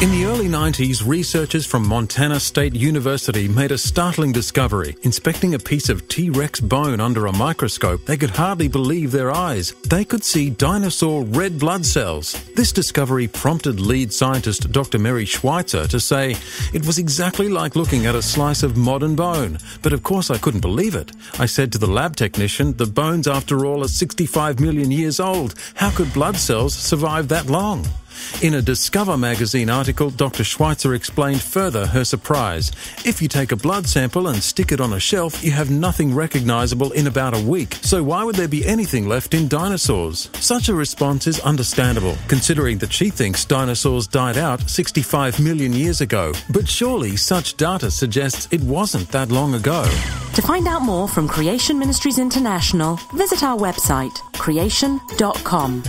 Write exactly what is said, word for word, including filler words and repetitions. In the early nineties, researchers from Montana State University made a startling discovery. Inspecting a piece of T-Rex bone under a microscope, they could hardly believe their eyes. They could see dinosaur red blood cells. This discovery prompted lead scientist Doctor Mary Schweitzer to say, "It was exactly like looking at a slice of modern bone. But of course I couldn't believe it. I said to the lab technician, the bones after all are sixty-five million years old. How could blood cells survive that long?" In a Discover magazine article, Doctor Schweitzer explained further her surprise. If you take a blood sample and stick it on a shelf, you have nothing recognisable in about a week. So why would there be anything left in dinosaurs? Such a response is understandable, considering that she thinks dinosaurs died out sixty-five million years ago. But surely such data suggests it wasn't that long ago. To find out more from Creation Ministries International, visit our website, creation dot com.